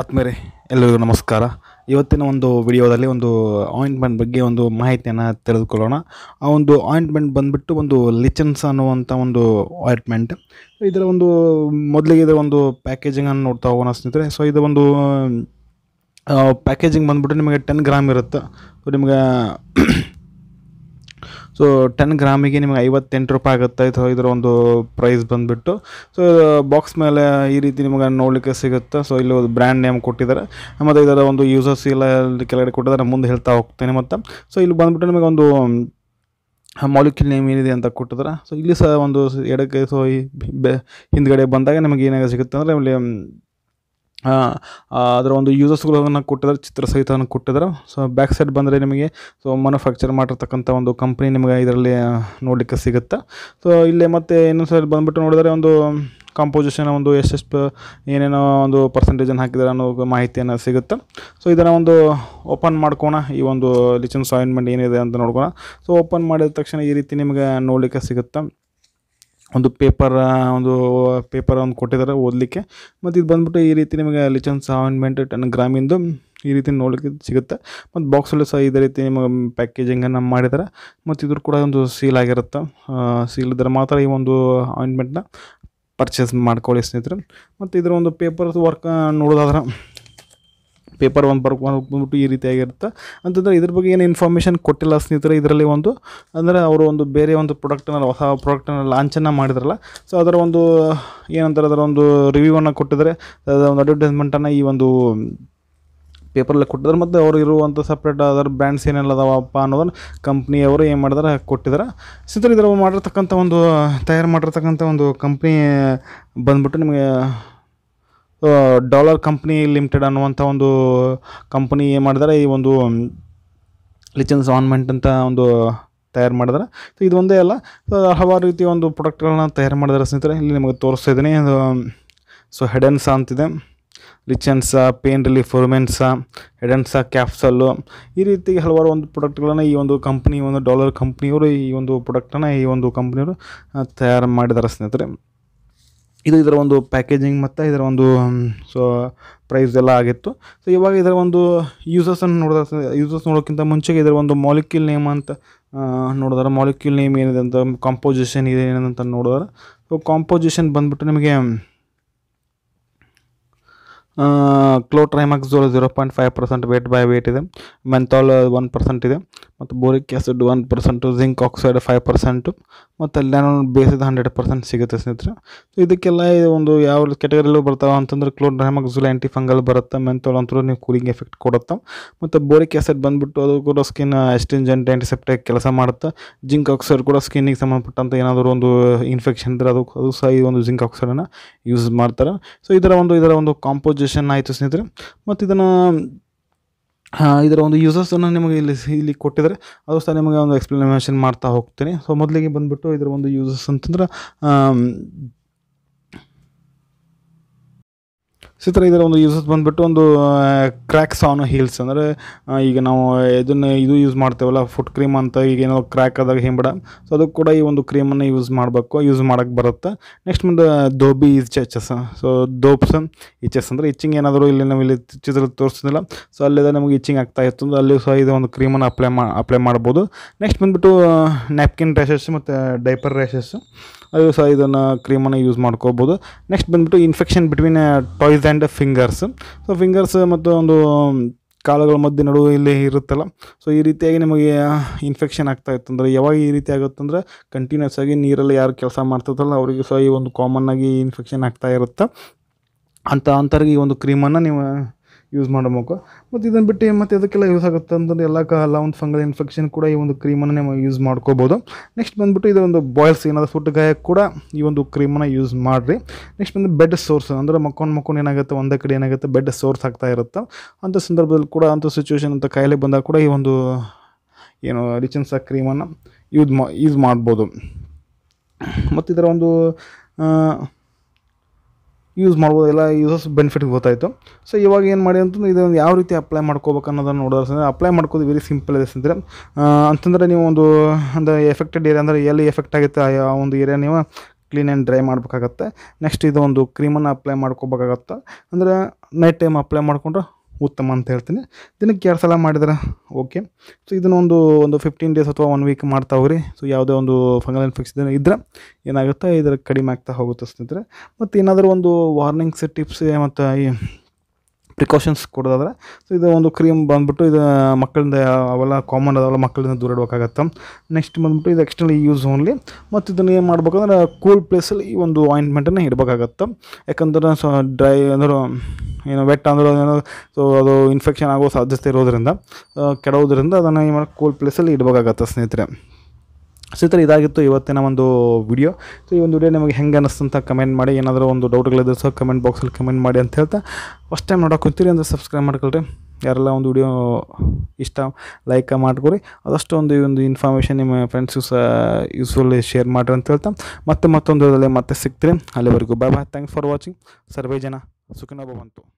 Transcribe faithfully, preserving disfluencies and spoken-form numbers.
ಆತ್ಮೀಯರೇ ಎಲ್ಲರಿಗೂ ನಮಸ್ಕಾರ. ಇವತ್ತಿನ ಒಂದು ವಿಡಿಯೋದಲ್ಲಿ ಒಂದು ಆಯಿಂಟ್ಮೆಂಟ್ ಬಗ್ಗೆ ಒಂದು ಮಾಹಿತಿಯನ್ನು ತಿಳಿದುಕೊಳ್ಳೋಣ. ಆ ಒಂದು ಆಯಿಂಟ್ಮೆಂಟ್ ಬಂದುಬಿಟ್ಟು ಒಂದು ಲಿಚೆನ್ಸಾ ಅನ್ನುವಂಥ ಒಂದು ಆಯಿಂಟ್ಮೆಂಟ್. ಇದರ ಒಂದು ಮೊದಲಿಗೆ ಇದರ ಒಂದು ಪ್ಯಾಕೇಜಿಂಗನ್ನು ನೋಡ್ತಾ ಹೋಗೋಣ ಸ್ನೇಹಿತರೆ. ಸೊ ಇದು ಒಂದು ಪ್ಯಾಕೇಜಿಂಗ್ ಬಂದುಬಿಟ್ಟು ನಿಮಗೆ ಟೆನ್ ಗ್ರಾಮ್ ಇರುತ್ತೆ. ಸೊ ನಿಮಗೆ ಸೊ ಟೆನ್ ಗ್ರಾಮಿಗೆ ನಿಮಗೆ ಐವತ್ತೆಂಟು ರೂಪಾಯಿ ಆಗುತ್ತೆ. ಸೊ ಇದರ ಒಂದು ಪ್ರೈಸ್ ಬಂದುಬಿಟ್ಟು ಸೊ ಬಾಕ್ಸ್ ಮೇಲೆ ಈ ರೀತಿ ನಿಮಗೆ ನೋಡಲಿಕ್ಕೆ ಸಿಗುತ್ತೆ. ಸೊ ಇಲ್ಲಿ ಒಂದು ಬ್ರ್ಯಾಂಡ್ ನೇಮ್ ಕೊಟ್ಟಿದ್ದಾರೆ, ಮತ್ತು ಇದರ ಒಂದು ಯೂಸರ್ಸ್ ಎಲ್ಲ ಕೆಳಗಡೆ ಕೊಟ್ಟಿದ್ದಾರೆ. ಮುಂದೆ ಹೇಳ್ತಾ ಹೋಗ್ತೇನೆ ಮತ್ತು. ಸೊ ಇಲ್ಲಿ ಬಂದುಬಿಟ್ಟು ನಿಮಗೆ ಒಂದು ಮಾಲಿಕ್ಯೂಲ್ ನೇಮ್ ಏನಿದೆ ಅಂತ ಕೊಟ್ಟಿದ್ದಾರೆ. ಸೊ ಇಲ್ಲಿ ಸಹ ಒಂದು ಎಡಕ್ಕೆ ಸೊ ಈ ಹಿಂದ್ಗಡೆ ಬಂದಾಗ ನಿಮಗೆ ಏನಾಗ ಸಿಗುತ್ತೆ ಅಂದರೆ ಇಲ್ಲಿ ಅದರ ಒಂದು ಯೂಸರ್ಸ್ಗಳನ್ನು ಕೊಟ್ಟಿದ್ದಾರೆ, ಚಿತ್ರ ಸಹಿತವನ್ನು ಕೊಟ್ಟಿದ್ದಾರೆ. ಸೊ ಬ್ಯಾಕ್ ಸೈಡ್ ಬಂದರೆ ನಿಮಗೆ ಸೊ ಮ್ಯಾನುಫ್ಯಾಕ್ಚರ್ ಮಾಡಿರ್ತಕ್ಕಂಥ ಒಂದು ಕಂಪ್ನಿ ನಿಮಗೆ ಇದರಲ್ಲಿ ನೋಡಲಿಕ್ಕೆ ಸಿಗುತ್ತೆ. ಸೊ ಇಲ್ಲೇ ಮತ್ತೆ ಇನ್ನೊಂದು ಸೈಡ್ ಬಂದುಬಿಟ್ಟು ನೋಡಿದರೆ ಒಂದು ಕಾಂಪೋಸಿಷನ್ ಒಂದು ಎಷ್ಟೆಷ್ಟು ಏನೇನೋ ಒಂದು ಪರ್ಸೆಂಟೇಜನ್ನು ಹಾಕಿದ್ದಾರೆ ಅನ್ನೋ ಮಾಹಿತಿಯನ್ನು ಸಿಗುತ್ತೆ. ಸೊ ಇದನ್ನು ಒಂದು ಓಪನ್ ಮಾಡ್ಕೋಣ, ಈ ಒಂದು ಲಿಚೆನ್ಸ್ ಆಯಿಂಟ್ಮೆಂಟ್ ಏನಿದೆ ಅಂತ ನೋಡ್ಕೋಣ. ಸೊ ಓಪನ್ ಮಾಡಿದ ತಕ್ಷಣ ಈ ರೀತಿ ನಿಮಗೆ ನೋಡಲಿಕ್ಕೆ ಸಿಗುತ್ತೆ. ಒಂದು ಪೇಪರ್ ಒಂದು ಪೇಪರ್ ಒಂದು ಕೊಟ್ಟಿದ್ದಾರೆ ಓದಲಿಕ್ಕೆ. ಮತ್ತು ಇದು ಬಂದುಬಿಟ್ಟು ಈ ರೀತಿ ನಿಮಗೆ ಲಿಚೆನ್ಸ್ ಆಯಿಂಟ್ಮೆಂಟ್ ಟೆನ್ ಗ್ರಾಮಿಂದು ಈ ರೀತಿ ನೋಡಲಿಕ್ಕೆ ಸಿಗುತ್ತೆ. ಮತ್ತು ಬಾಕ್ಸಲ್ಲೂ ಸಹ ಇದೇ ರೀತಿ ನಿಮಗೆ ಪ್ಯಾಕೇಜಿಂಗನ್ನು ಮಾಡಿದ್ದಾರೆ. ಮತ್ತು ಇದ್ರ ಕೂಡ ಒಂದು ಸೀಲ್ ಆಗಿರುತ್ತೆ. ಸೀಲ್ ಇದ್ದರೆ ಮಾತ್ರ ಈ ಒಂದು ಆಯಿಂಟ್ಮೆಂಟ್ನ ಪರ್ಚೇಸ್ ಮಾಡ್ಕೊಳ್ಳಿ ಸ್ನೇಹಿತರೆ. ಮತ್ತು ಇದರ ಒಂದು ಪೇಪರ್ ವರ್ಕ್ ನೋಡೋದಾದ್ರೆ ಪೇಪರ್ ಒಂದು ಬರ್ಕ್ ಬಂದ್ಬಿಟ್ಟು ಈ ರೀತಿಯಾಗಿರುತ್ತೆ. ಅಂತಂದರೆ ಇದ್ರ ಬಗ್ಗೆ ಏನು ಇನ್ಫಾರ್ಮೇಷನ್ ಕೊಟ್ಟಿಲ್ಲ ಸ್ನೇಹಿತರೆ ಇದರಲ್ಲಿ. ಒಂದು ಅಂದರೆ ಅವರು ಒಂದು ಬೇರೆ ಒಂದು ಪ್ರಾಡಕ್ಟನ್ನು ಹೊಸ ಪ್ರಾಡಕ್ಟನ್ನು ಲಾಂಚನ್ನು ಮಾಡಿದ್ರಲ್ಲ, ಸೊ ಅದರ ಒಂದು ಏನಂತಾರೆ ಅದರ ಒಂದು ರಿವ್ಯೂವನ್ನು ಕೊಟ್ಟಿದ್ದಾರೆ, ಅದರ ಒಂದು ಅಡ್ವರ್ಟೈಸ್ಮೆಂಟನ್ನು ಈ ಒಂದು ಪೇಪರಲ್ಲಿ ಕೊಟ್ಟಿದ್ದಾರೆ. ಮತ್ತು ಅವರು ಇರುವಂಥ ಸಪ್ರೇಟ್ ಅದರ ಬ್ರ್ಯಾಂಡ್ಸ್ ಏನೆಲ್ಲ ಅದಾವಪ್ಪ ಅನ್ನೋದನ್ನು ಕಂಪ್ನಿಯವರು ಏನು ಮಾಡಿದಾರೆ ಕೊಟ್ಟಿದ್ದಾರೆ ಸ್ನೇಹಿತರೆ. ಇದರ ಮಾಡಿರ್ತಕ್ಕಂಥ ಒಂದು ತಯಾರು ಮಾಡಿರ್ತಕ್ಕಂಥ ಒಂದು ಕಂಪ್ನಿ ಬಂದುಬಿಟ್ಟು ನಿಮಗೆ ಡಾಲರ್ ಕಂಪ್ನಿ ಲಿಮಿಟೆಡ್ ಅನ್ನುವಂಥ ಒಂದು ಕಂಪ್ನಿ ಏನು ಮಾಡಿದ್ದಾರೆ ಈ ಒಂದು ಲಿಚೆನ್ಸ್ ಆಯಿಂಟ್ಮೆಂಟ್ ಅಂತ ಒಂದು ತಯಾರು ಮಾಡಿದ್ದಾರೆ. ಸೊ ಇದು ಒಂದೇ ಅಲ್ಲ, ಸೊ ಹಲವಾರು ರೀತಿಯ ಒಂದು ಪ್ರಾಡಕ್ಟ್ಗಳನ್ನ ತಯಾರು ಮಾಡಿದ್ದಾರೆ ಸ್ನೇಹಿತರೆ. ಇಲ್ಲಿ ನಿಮಗೆ ತೋರಿಸ್ತಾ ಇದ್ದೀನಿ. ಸೊ ಹೆಡೆನ್ಸಾ ಅಂತಿದೆ, ಲಿಚೆನ್ಸಾ, ಪೇನ್ ರಿಲೀಫ್ ಫರ್ಮೆನ್ಸಾ, ಹೆಡೆನ್ಸಾ ಕ್ಯಾಪ್ಸಲ್ಲು, ಈ ರೀತಿ ಹಲವಾರು ಒಂದು ಪ್ರಾಡಕ್ಟ್ಗಳನ್ನು ಈ ಒಂದು ಕಂಪ್ನಿ ಒಂದು ಡಾಲರ್ ಕಂಪ್ನಿಯವರು ಈ ಒಂದು ಪ್ರಾಡಕ್ಟನ್ನು ಈ ಒಂದು ಕಂಪ್ನಿಯವರು ತಯಾರು ಮಾಡಿದ್ದಾರೆ ಸ್ನೇಹಿತರೆ. ಇದು ಇದರ ಒಂದು ಪ್ಯಾಕೇಜಿಂಗ್ ಮತ್ತು ಇದರ ಒಂದು ಸೊ ಪ್ರೈಸ್ ಎಲ್ಲ ಆಗಿತ್ತು. ಸೊ ಇವಾಗ ಇದರ ಒಂದು ಯೂಸರ್ಸನ್ನು ನೋಡಿದ್ರೆ ಯೂಸರ್ಸ್ ನೋಡೋಕ್ಕಿಂತ ಮುಂಚೆಗೆ ಇದರ ಒಂದು ಮಾಲಿಕ್ಯೂಲ್ ನೇಮ್ ಅಂತ ನೋಡಿದಾರೆ. ಮಾಲಿಕ್ಯೂಲ್ ನೇಮ್ ಏನಿದೆ ಅಂತ ಕಾಂಪೋಸಿಷನ್ ಇದೆ ಏನಂತ ನೋಡಿದಾರೆ. ಸೊ ಕಾಂಪೋಸಿಷನ್ ಬಂದುಬಿಟ್ಟು ನಿಮಗೆ clotrimazole zero point five percent weight by weight ಇದೆ, ಮೆಂಥಾಲ್ ಒನ್ ಪರ್ಸೆಂಟ್ ಇದೆ, ಮತ್ತು boric acid one percent, zinc oxide five percent, ಮತ್ತು ಲ್ಯಾನೋನ್ ಬೇಸಿದ ಹಂಡ್ರೆಡ್ ಪರ್ಸೆಂಟ್ ಸಿಗುತ್ತೆ ಸ್ನೇಹಿತರೆ. ಸೊ ಇದಕ್ಕೆಲ್ಲ ಒಂದು ಯಾವ ಕೆಟಗರಿಯಲ್ಲೂ ಬರ್ತಾವೆ ಅಂತಂದರೆ ಕ್ಲೋಟ್ರೈಮ್ಯಾಕ್ಸೋಲ್ ಆ್ಯಂಟಿ ಫಂಗಲ್ ಬರುತ್ತೆ, ಮೆಂಥಾಲ್ ಅಂತೂ ನೀವು ಕೂಲಿಂಗ್ ಎಫೆಕ್ಟ್ ಕೊಡುತ್ತೆ, ಮತ್ತು ಬೋರಿಕ್ ಆ್ಯಸಿಡ್ ಬಂದುಬಿಟ್ಟು ಅದು ಕೂಡ ಸ್ಕಿನ್ ಅಸ್ಟಿಂಜೆಂಟ್ ಆ್ಯಂಟಿಸೆಪ್ಟಿಕ್ ಕೆಲಸ ಮಾಡುತ್ತೆ. ಜಿಂಕ್ ಆಕ್ಸೈಡ್ ಕೂಡ ಸ್ಕಿನ್ನಿಗೆ ಸಂಬಂಧಪಟ್ಟಂಥ ಏನಾದರೂ ಒಂದು ಇನ್ಫೆಕ್ಷನ್ ಇದ್ದರೆ ಅದು ಅದು ಸಹ ಈ ಒಂದು ಜಿಂಕ್ ಆಕ್ಸೈಡನ್ನು ಯೂಸ್ ಮಾಡ್ತಾರೆ. ಸೊ ಇದರ ಒಂದು ಇದರ ಒಂದು ಕಾಂಪೋಸಿಷನ್ ಆಯಿತು ಸ್ನೇಹಿತರೆ. ಮತ್ತು ಇದನ್ನು ಇದರ ಒಂದು ಯೂಸರ್ಸನ್ನು ನಿಮಗೆ ಇಲ್ಲಿ ಇಲ್ಲಿ ಕೊಟ್ಟಿದ್ದಾರೆ, ಅದು ಸಹ ನಿಮಗೆ ಒಂದು ಎಕ್ಸ್ಪ್ಲನೇಷನ್ ಮಾಡ್ತಾ ಹೋಗ್ತೀನಿ. ಸೊ ಮೊದಲಿಗೆ ಬಂದುಬಿಟ್ಟು ಇದರ ಒಂದು ಯೂಸರ್ಸ್ ಅಂತಂದ್ರೆ ಸ್ನೇಹಿತರೆ ಇದರ ಒಂದು ಯೂಸಸ್ ಬಂದುಬಿಟ್ಟು ಒಂದು ಕ್ರ್ಯಾಕ್ಸ್ ಆನ್ ಹೀಲ್ಸ್, ಅಂದರೆ ಈಗ ನಾವು ಇದನ್ನು ಇದು ಯೂಸ್ ಮಾಡ್ತೇವಲ್ಲ ಫುಟ್ ಕ್ರೀಮ್ ಅಂತ, ಈಗ ಏನೋ ಕ್ರ್ಯಾಕ್ ಆದಾಗ ಹಿಂಬಡ, ಸೊ ಅದು ಕೂಡ ಈ ಒಂದು ಕ್ರೀಮನ್ನು ಯೂಸ್ ಮಾಡಬೇಕು ಯೂಸ್ ಮಾಡೋಕ್ಕೆ ಬರುತ್ತೆ. ನೆಕ್ಸ್ಟ್ ಬಂದು ದೋಬಿ ಇಚೆಸ್, ಸೊ ದೋಬ್ಸ್ ಇಚೆಸ್ ಅಂದರೆ ಇಚ್ಚಿಂಗ್ ಏನಾದರೂ ಇಲ್ಲಿ ನಾವು ಇಲ್ಲಿ ಚಿತ್ರ ತೋರಿಸೋದಿಲ್ಲ, ಸೊ ಅಲ್ಲಿದ ನಮಗೆ ಇಚ್ಚಿಂಗ್ ಆಗ್ತಾ ಇತ್ತು ಅಂದರೆ ಅಲ್ಲಿಯೂ ಸಹ ಇದು ಒಂದು ಕ್ರೀಮನ್ನು ಅಪ್ಲೈ ಮಾ ಅಪ್ಲೈ ಮಾಡ್ಬೋದು. ನೆಕ್ಸ್ಟ್ ಬಂದುಬಿಟ್ಟು ನ್ಯಾಪ್ಕಿನ್ ರ್ಯಾಷಸ್ ಮತ್ತು ಡೈಪರ್ ರ್ಯಾಷಸ್, ಅದು ಸಹ ಇದನ್ನು ಕ್ರೀಮನ್ನು ಯೂಸ್ ಮಾಡ್ಕೋಬೋದು. ನೆಕ್ಸ್ಟ್ ಬಂದುಬಿಟ್ಟು infection between toes and fingers, so fingers ಮತ್ತು ಒಂದು ಕಾಲುಗಳ ಮಧ್ಯೆ ನಡುವೆ ಇಲ್ಲಿ ಇರುತ್ತಲ್ಲ, ಸೊ ಈ ರೀತಿಯಾಗಿ ನಿಮಗೆ ಇನ್ಫೆಕ್ಷನ್ ಆಗ್ತಾಯಿತ್ತು ಅಂದರೆ ಯಾವಾಗ ಈ ರೀತಿ ಆಗುತ್ತಂದರೆ ಕಂಟಿನ್ಯೂಸ್ ಆಗಿ ನೀರಲ್ಲಿ ಯಾರು ಕೆಲಸ ಮಾಡ್ತಿರ್ತಲ್ಲ ಅವರಿಗೆ ಸಹ ಈ ಒಂದು ಕಾಮನ್ನಾಗಿ ಇನ್ಫೆಕ್ಷನ್ ಆಗ್ತಾ ಇರುತ್ತೆ. ಅಂಥ ಅಂಥವ್ರಿಗೆ ಈ ಒಂದು ಕ್ರೀಮನ್ನು ನೀವು ಯೂಸ್ ಮಾಡಬೇಕು. ಮತ್ತು ಇದನ್ನು ಬಿಟ್ಟು ಮತ್ತು ಅದಕ್ಕೆಲ್ಲ ಯೂಸ್ ಆಗುತ್ತೆ ಅಂತಂದರೆ ಎಲ್ಲ ಕಾಲ ಒಂದು ಫಂಗಲ್ ಇನ್ಫೆಕ್ಷನ್ ಕೂಡ ಈ ಒಂದು ಕ್ರೀಮನ್ನು ನೀವು ಯೂಸ್ ಮಾಡ್ಕೋಬೋದು. ನೆಕ್ಸ್ಟ್ ಬಂದುಬಿಟ್ಟು ಇದೊಂದು ಬಾಯ್ಲ್ಸ್ ಏನಾದರೂ ಫುಟ್ ಗಾಯ ಕೂಡ ಈ ಒಂದು ಕ್ರೀಮನ್ನು ಯೂಸ್ ಮಾಡಿರಿ. ನೆಕ್ಸ್ಟ್ ಬಂದು ಬೆಡ್ ಸೋರ್ಸ್, ಅಂದರೆ ಮಕ್ಕೊಂಡು ಮಕ್ಕೊಂಡು ಏನಾಗುತ್ತೆ ಒಂದೇ ಕಡೆ ಏನಾಗುತ್ತೆ ಬೆಡ್ ಸೋರ್ಸ್ ಆಗ್ತಾ ಇರುತ್ತೆ. ಅಂಥ ಸಂದರ್ಭದಲ್ಲಿ ಕೂಡ ಅಂಥ ಸಿಚುವೇಶನ್ ಅಂತ ಕಾಯಿಲೆ ಬಂದಾಗ ಕೂಡ ಈ ಒಂದು ಏನು ಲಿಚೆನ್ಸಾ ಕ್ರೀಮನ್ನು ಯೂಸ್ ಮಾ ಯೂಸ್ ಮಾಡ್ಬೋದು. ಮತ್ತು ಇದರ ಒಂದು ಯೂಸ್ ಮಾಡ್ಬೋದು, ಎಲ್ಲ ಯೂಸಸ್ ಬೆನಿಫಿಟ್ ಗೊತ್ತಾಯಿತು. ಸೊ ಇವಾಗ ಏನು ಮಾಡಿ ಅಂತಂದ್ರೆ ಇದನ್ನು ಯಾವ ರೀತಿ ಅಪ್ಲೈ ಮಾಡ್ಕೋಬೇಕು ಅನ್ನೋದನ್ನು ನೋಡೋದ್ರೆ ಅಪ್ಲೈ ಮಾಡ್ಕೋದು ವೆರಿ ಸಿಂಪಲ್ ಇದೆ ಸ್ನೇಹಿತರೆ. ಅಂತಂದರೆ ನೀವು ಒಂದು ಅಂದರೆ ಎಫೆಕ್ಟೆಡ್ ಏರಿಯಾ ಅಂದರೆ ಎಲ್ಲಿ ಎಫೆಕ್ಟ್ ಆಗುತ್ತೆ ಆ ಒಂದು ಏರಿಯಾ ನೀವು ಕ್ಲೀನ್ ಆ್ಯಂಡ್ ಡ್ರೈ ಮಾಡಬೇಕಾಗತ್ತೆ. ನೆಕ್ಸ್ಟ್ ಇದು ಒಂದು ಕ್ರೀಮನ್ನು ಅಪ್ಲೈ ಮಾಡ್ಕೋಬೇಕಾಗತ್ತೆ. ಅಂದರೆ ನೈಟ್ ಟೈಮ್ ಅಪ್ಲೈ ಮಾಡಿಕೊಂಡ್ರೆ ಉತ್ತಮ ಅಂತ ಹೇಳ್ತೀನಿ. ದಿನಕ್ಕೆ ಎರಡು ಸಲ ಮಾಡಿದ್ರೆ ಓಕೆ. ಸೊ ಇದನ್ನೊಂದು ಒಂದು ಫಿಫ್ಟೀನ್ ಡೇಸ್ ಅಥವಾ ಒನ್ ವೀಕ್ ಮಾಡ್ತಾ ಹೋಗ್ರಿ. ಸೊ ಯಾವುದೇ ಒಂದು ಫಂಗಲ್ ಇನ್ಫೆಕ್ಷನ್ ಇದ್ದರೆ ಏನಾಗುತ್ತೆ, ಇದರ ಕಡಿಮೆ ಆಗ್ತಾ ಹೋಗುತ್ತೆ ಸ್ನೇಹಿತರೆ. ಮತ್ತು ಏನಾದರೂ ಒಂದು ವಾರ್ನಿಂಗ್ಸ್, ಟಿಪ್ಸ್ ಮತ್ತು ಈ ಪ್ರಿಕಾಷನ್ಸ್ ಕೊಡೋದಾದರೆ, ಸೊ ಇದು ಒಂದು ಕ್ರೀಮ್ ಬಂದುಬಿಟ್ಟು ಇದು ಮಕ್ಕಳಿಂದ ಅವೆಲ್ಲ ಕಾಮನ್ ಅದಾವೆಲ್ಲ ಮಕ್ಕಳಿಂದ ದೂರ ಇಡಬೇಕಾಗತ್ತೆ. ನೆಕ್ಸ್ಟ್ ಬಂದುಬಿಟ್ಟು ಇದು ಎಕ್ಸ್ಟರ್ನಲ್ ಯೂಸ್ ಓನ್ಲಿ. ಮತ್ತು ಇದನ್ನು ಏನು ಮಾಡ್ಬೇಕಂದ್ರೆ ಕೂಲ್ ಪ್ಲೇಸಲ್ಲಿ ಈ ಒಂದು ಆಯಿಂಟ್ಮೆಂಟನ್ನು ಇಡಬೇಕಾಗತ್ತೆ. ಯಾಕಂದ್ರೆ ಸೊ ಡ್ರೈ ಅಂದ್ರೆ ಏನು ವೆಟ್ ಅಂದ್ರೆ ಏನೋ ಸೊ ಅದು ಇನ್ಫೆಕ್ಷನ್ ಆಗೋ ಸಾಧ್ಯತೆ ಇರೋದರಿಂದ ಕೆಡೋದ್ರಿಂದ ಅದನ್ನು ಏನು ಮಾಡಿ ಕೂಲ್ ಪ್ಲೇಸಲ್ಲಿ ಇಡಬೇಕಾಗತ್ತೆ ಸ್ನೇಹಿತರೆ. ಸ್ನೇಹಿತರೆ, ಇದಾಗಿತ್ತು ಇವತ್ತಿನ ಒಂದು ವಿಡಿಯೋ. ಸೊ ಈ ಒಂದು ವಿಡಿಯೋ ನಿಮಗೆ ಹೆಂಗೆ ಅನ್ನಿಸ್ತಂತ ಕಮೆಂಟ್ ಮಾಡಿ. ಏನಾದರೂ ಒಂದು ಡೌಟ್ಗಳಿದ್ರೆ ಸಹ ಕಮೆಂಟ್ ಬಾಕ್ಸಲ್ಲಿ ಕಮೆಂಟ್ ಮಾಡಿ ಅಂತ ಹೇಳ್ತಾ, ಫಸ್ಟ್ ಟೈಮ್ ನೋಡೋಕೆ ಕುಂತೀರಿ ಅಂದರೆ ಸಬ್ಸ್ಕ್ರೈಬ್ ಮಾಡ್ಕೊಳ್ರಿ. ಯಾರೆಲ್ಲ ಒಂದು ವಿಡಿಯೋ ಇಷ್ಟ ಲೈಕ್ ಮಾಡ್ಕೊರಿ. ಅದಷ್ಟು ಒಂದು ಈ ಒಂದು ಇನ್ಫಾರ್ಮೇಷನ್ ನಿಮ್ಮ ಫ್ರೆಂಡ್ಸು ಸಹ ಯೂಸ್ಫುಲ್ಲಿ ಶೇರ್ ಮಾಡಿರಿ ಅಂತ ಹೇಳ್ತಾ, ಮತ್ತೆ ಮತ್ತೊಂದು ಮತ್ತೆ ಸಿಗ್ತೀರಿ. ಅಲ್ಲಿವರೆಗೂ bye bye. Thanks for watching. ಸರ್ವೇ ಜನ ಸುಖಿನೋ ಭವಂತು.